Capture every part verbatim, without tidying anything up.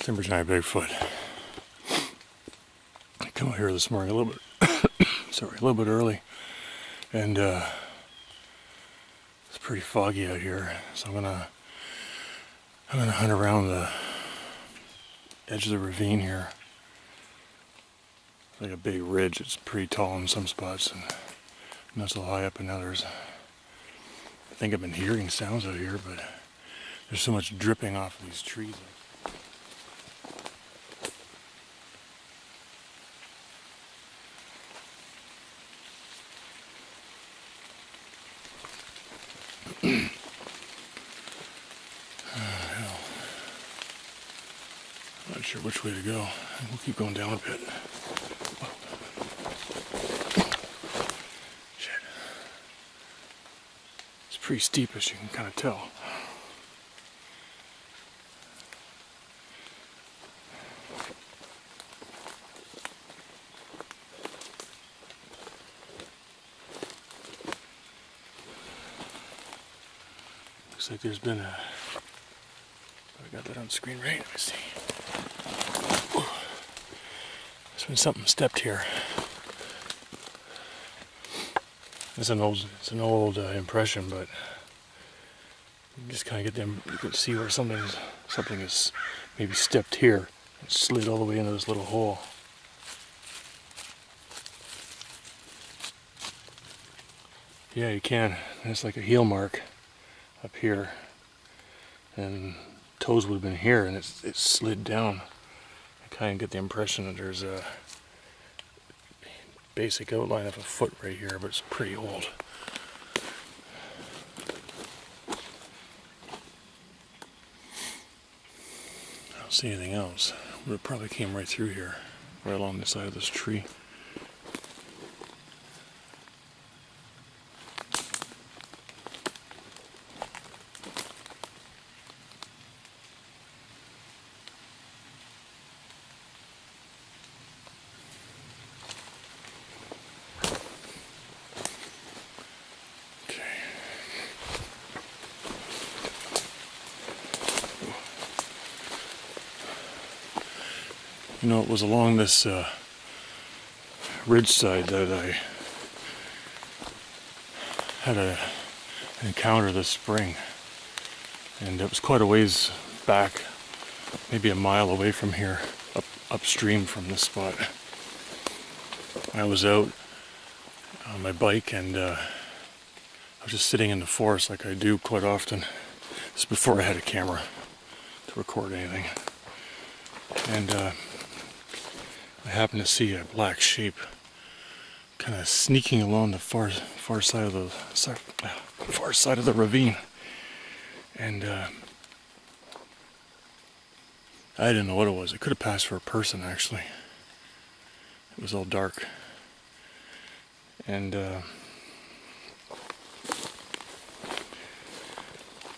Timber Giant Bigfoot. I come out here this morning a little bit, sorry, a little bit early, and uh, it's pretty foggy out here. So I'm gonna, I'm gonna hunt around the edge of the ravine here. It's like a big ridge. It's pretty tall in some spots and not so high up in others. I think I've been hearing sounds out here, but there's so much dripping off of these trees. Not sure which way to go. We'll keep going down a bit. Whoa. Shit. It's pretty steep, as you can kind of tell. Looks like there's been a... I got that on screen right. Let me see. There's been something stepped here. It's an old, it's an old uh, impression, but you just kind of get them. You can see where something's, something is maybe stepped here and slid all the way into this little hole. Yeah, you can. It's like a heel mark up here, and toes would have been here, and it's it slid down. I kind of get the impression that there's a basic outline of a foot right here, but it's pretty old. I don't see anything else. It probably came right through here, right along the side of this tree. You know, it was along this uh, ridge side that I had a, an encounter this spring, and it was quite a ways back, maybe a mile away from here, up upstream from this spot. I was out on my bike, and uh, I was just sitting in the forest like I do quite often. This is before I had a camera to record anything, and. Uh, I happened to see a black sheep kind of sneaking along the far far side of the far side of the ravine, and uh, I didn't know what it was. It could have passed for a person, actually. It was all dark, and uh,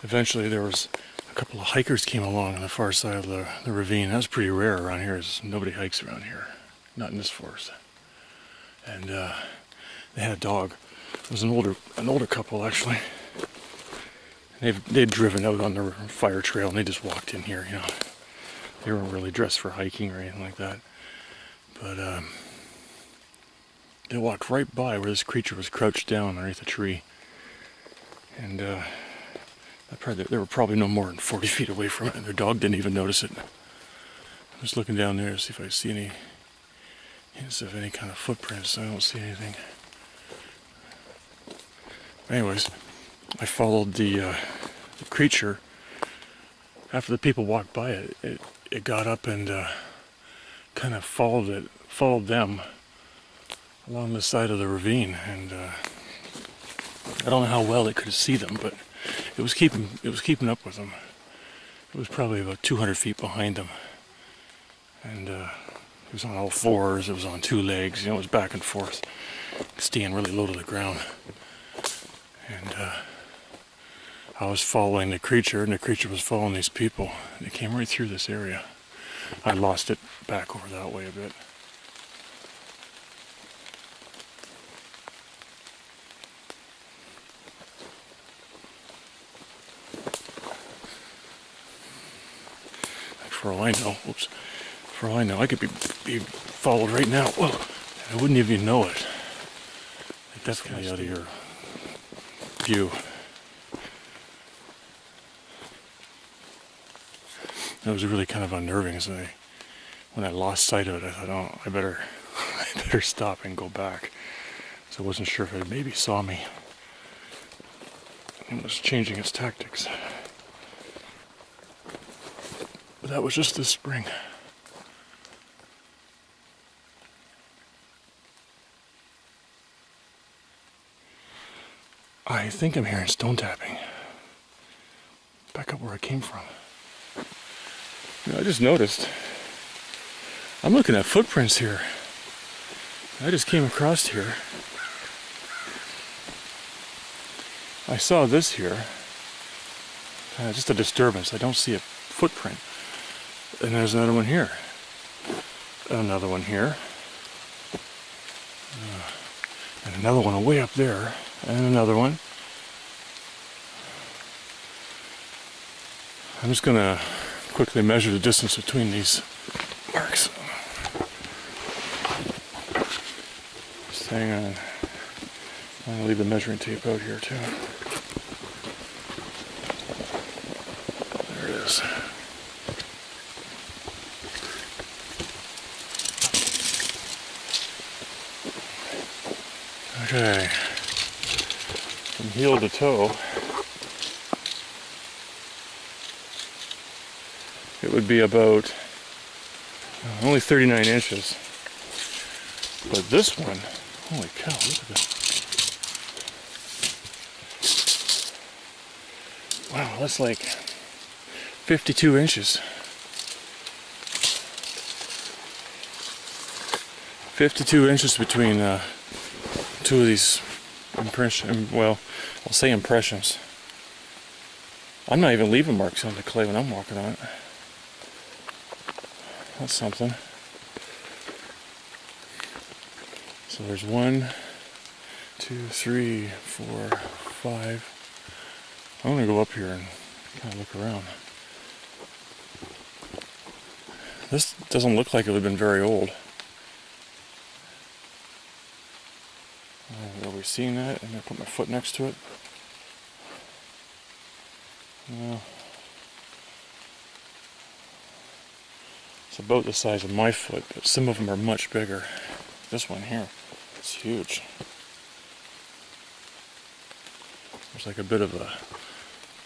eventually there was. A couple of hikers came along on the far side of the, the ravine. That's pretty rare around here. Nobody hikes around here, not in this forest. And uh, they had a dog. It was an older, an older couple actually. They've they'd driven out on the fire trail and they just walked in here. You know, they weren't really dressed for hiking or anything like that. But um, they walked right by where this creature was crouched down underneath a tree, and. Uh, They were probably no more than forty feet away from it, and their dog didn't even notice it. I'm just looking down there to see if I see any hints of any kind of footprints. I don't see anything. Anyways, I followed the, uh, the creature. After the people walked by it, it, it got up and uh, kind of followed it, followed them along the side of the ravine. And uh, I don't know how well it could see them, but. It was keeping it was keeping up with them. It was probably about two hundred feet behind them, and uh, it was on all fours. It was on two legs. You know, it was back and forth, staying really low to the ground. And uh, I was following the creature, and the creature was following these people. And it came right through this area. I lost it back over that way a bit. for all I know. Oops. For all I know, I could be, be followed right now. Whoa. I wouldn't even know it. That's kind of out of your view. That was really kind of unnerving. So I, when I lost sight of it, I thought, oh, I better, I better stop and go back. So I wasn't sure if it maybe saw me. It was changing its tactics. But that was just this spring. I think I'm hearing stone tapping. Back up where I came from. You know, I just noticed. I'm looking at footprints here. I just came across here. I saw this here. Uh, just a disturbance. I don't see a footprint. And there's another one here. Another one here. Uh, and another one way up there. And another one. I'm just going to quickly measure the distance between these marks. Just hang on. I'm going to leave the measuring tape out here too. There it is. Okay. From heel to toe, it would be about uh, only thirty-nine inches. But this one, holy cow, look at this. Wow, that's like fifty-two inches. fifty-two inches between uh, two of these. Impression, well, I'll say impressions. I'm not even leaving marks on the clay when I'm walking on it. That's something. So there's one, two, three, four, five. I'm gonna go up here and kind of look around. This doesn't look like it would have been very old. Seeing that, I'm gonna put my foot next to it. No. It's about the size of my foot, but some of them are much bigger. This one here, it's huge. There's like a bit of a,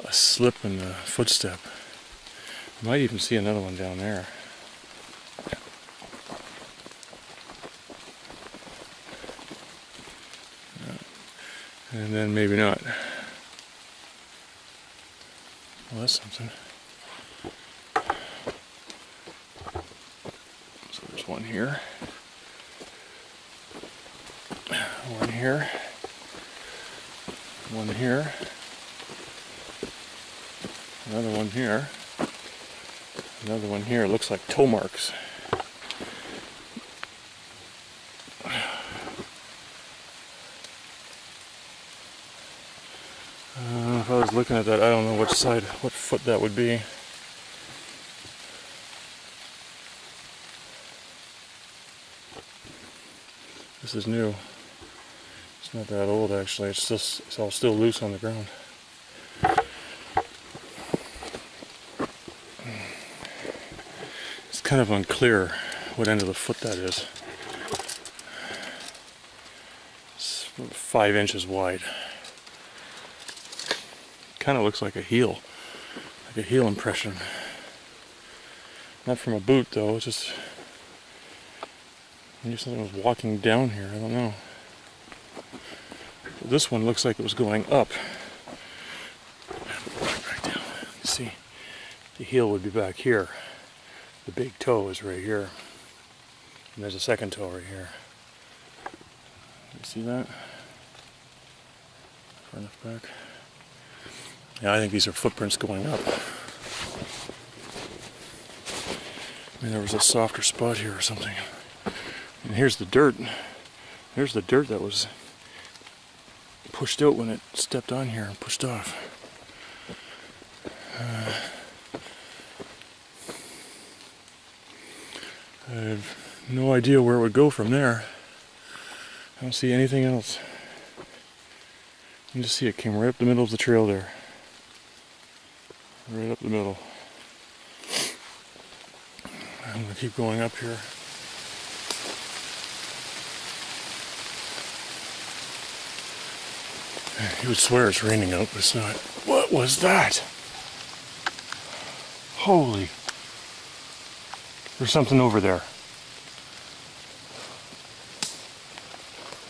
a slip in the footstep. I might even see another one down there. And then maybe not. Well, that's something. So there's one here. One here. One here. Another one here. Another one here. It looks like toe marks. Looking at that, I don't know which side, what foot that would be. This is new. It's not that old actually. It's just it's all still loose on the ground. It's kind of unclear what end of the foot that is. It's five inches wide. Kind of looks like a heel, like a heel impression. Not from a boot though, it's just maybe something was walking down here, I don't know. But this one looks like it was going up. Back down. You see, the heel would be back here. The big toe is right here. And there's a second toe right here. You see that? Far enough back. Yeah, I think these are footprints going up. I mean, there was a softer spot here or something. And here's the dirt. Here's the dirt that was pushed out when it stepped on here and pushed off. Uh, I have no idea where it would go from there. I don't see anything else. You can just see it came right up the middle of the trail there. Right up the middle. I'm going to keep going up here. You would swear it's raining out, but it's not. What was that? Holy. There's something over there.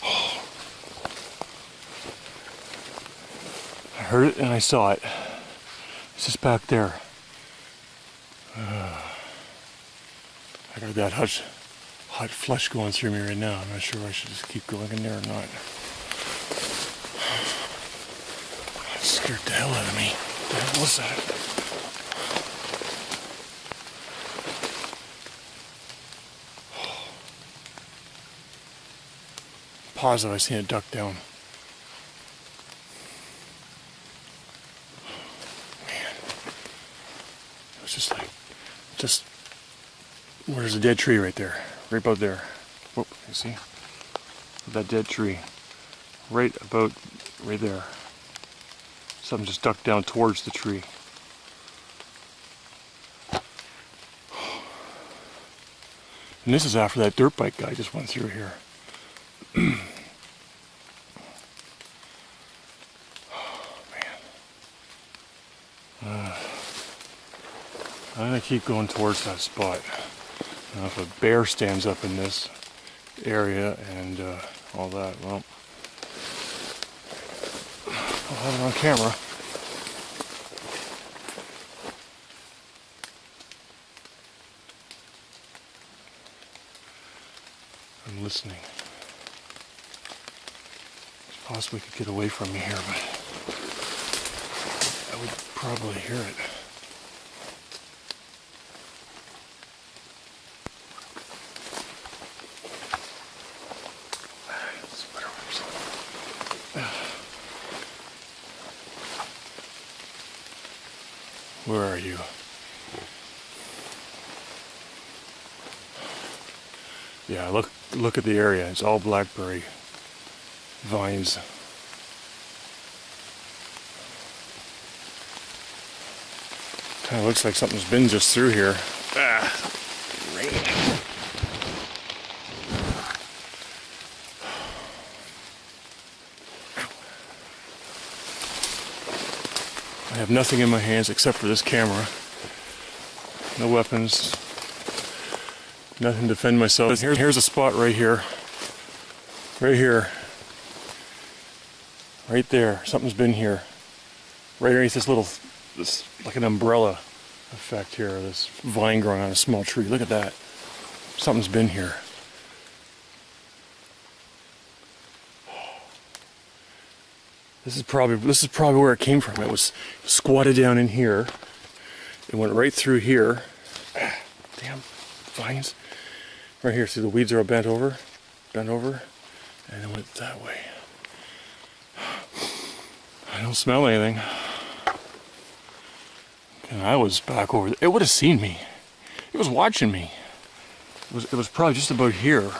Oh. I heard it and I saw it. It's just back there. Uh, I got that hot, hot flush going through me right now. I'm not sure I should just keep going in there or not. That scared the hell out of me. What the hell was that? Positive I seen it duck down. Man. It was just like, just, well, there's a dead tree right there. Right about there. Whoop, you see? That dead tree. Right about, right there. Something just ducked down towards the tree. And this is after that dirt bike guy just went through here. Man. Uh, I'm gonna keep going towards that spot. Now if a bear stands up in this area and uh, all that, well, I'll have it on camera. I'm listening. Possibly could get away from me here, but I would probably hear it. Where are you? Yeah, look look at the area. It's all blackberry vines. Kind of looks like something's been just through here. Ah, rain. I have nothing in my hands except for this camera. No weapons. Nothing to defend myself. Here, here's a spot right here. Right here. Right there, something's been here. Right underneath this little, this like an umbrella effect here, this vine growing on a small tree. Look at that. Something's been here. This is probably this is probably where it came from. It was squatted down in here. It went right through here. Damn vines. Right here, see the weeds are all bent over, bent over, and it went that way. I don't smell anything. And I was back over there. It would have seen me. It was watching me. It was, it was probably just about here.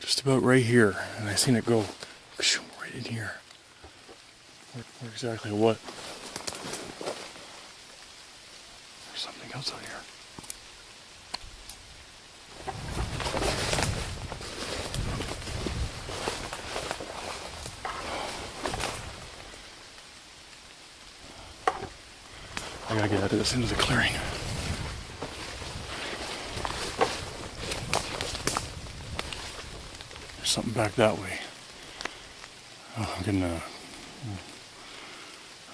Just about right here. And I seen it go right in here. Where, where exactly what? There's something else out here. I gotta get out of this into the clearing. There's something back that way. Oh, I'm getting a,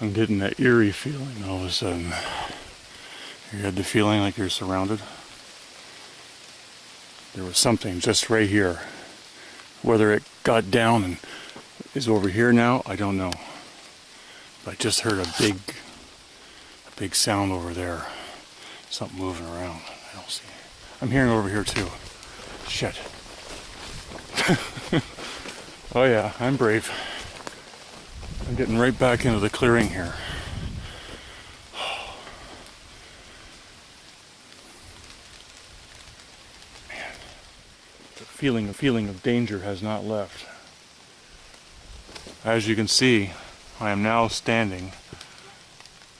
I'm getting that eerie feeling all of a sudden. You had the feeling like you're surrounded. There was something just right here. Whether it got down and is over here now, I don't know. But I just heard a big. Big sound over there. Something moving around. I don't see it. I'm hearing over here too. Shit. Oh yeah, I'm brave. I'm getting right back into the clearing here. feeling, a feeling of danger has not left. As you can see, I am now standing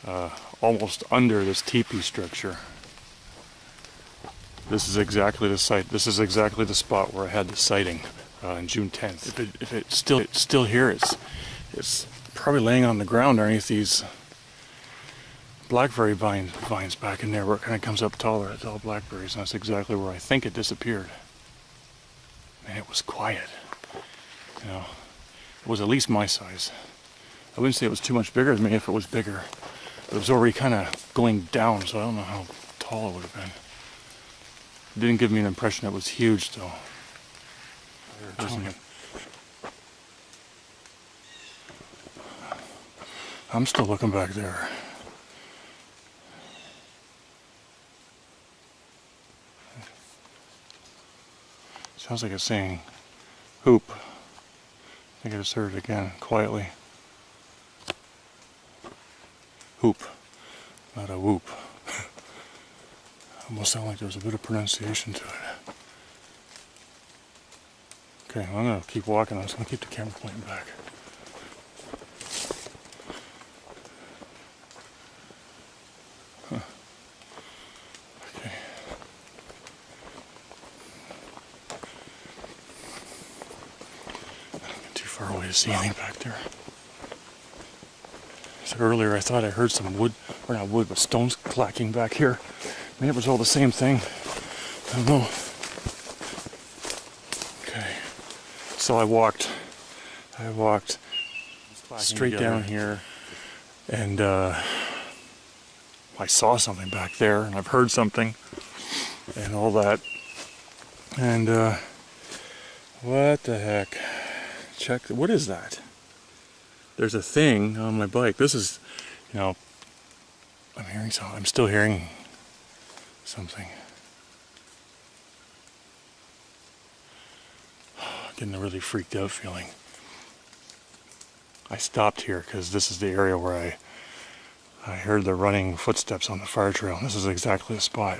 uh, almost under this teepee structure. This is exactly the site. This is exactly the spot where I had the sighting uh, on June tenth. If it, if it still, it's still here, it's, it's probably laying on the ground underneath these blackberry vine, vines back in there, where it kind of comes up taller. It's all blackberries, and that's exactly where I think it disappeared. And it was quiet. You know, it was at least my size. I wouldn't say it was too much bigger than me if it was bigger. But it was already kind of going down, so I don't know how tall it would have been. It didn't give me an impression it was huge, though. I'm still looking back there. Sounds like it's saying hoop. I think I just heard it again, quietly. Hoop, not a whoop. Almost sounded like there was a bit of pronunciation to it. Okay, I'm gonna keep walking. I'm just gonna keep the camera playing back. See anything back there. So earlier I thought I heard some wood, or not wood, but stones clacking back here. Maybe it was all the same thing. I don't know. Okay. So I walked, I walked straight together. down here, and uh, I saw something back there, and I've heard something, and all that. And uh, what the heck? Check, what is that? There's a thing on my bike. This is, you know, I'm hearing something. I'm still hearing something. Getting a really freaked out feeling. I stopped here because this is the area where I, I heard the running footsteps on the fire trail. This is exactly the spot.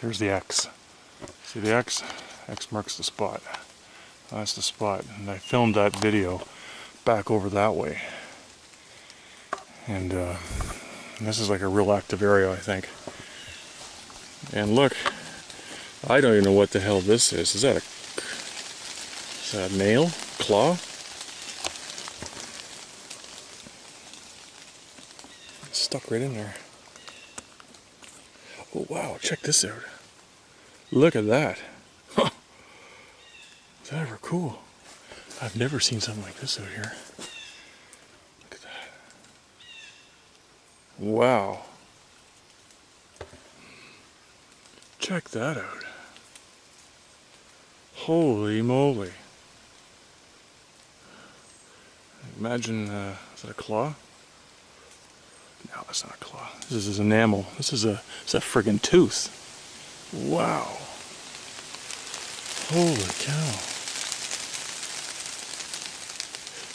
Here's the X. See the X? X marks the spot. That's the spot, and I filmed that video back over that way. And, uh, and this is like a real active area, I think. And look, I don't even know what the hell this is. Is that a, is that a nail? Claw? It's stuck right in there. Oh wow, check this out. Look at that. That's ever cool. I've never seen something like this out here. Look at that. Wow. Check that out. Holy moly. Imagine, uh, is that a claw? No, that's not a claw. This is enamel. This is a, it's a friggin' tooth. Wow. Holy cow.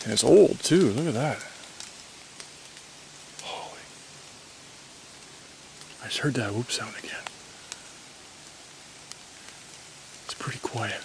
And it's old too, look at that. Holy. I just heard that whoop sound again. It's pretty quiet.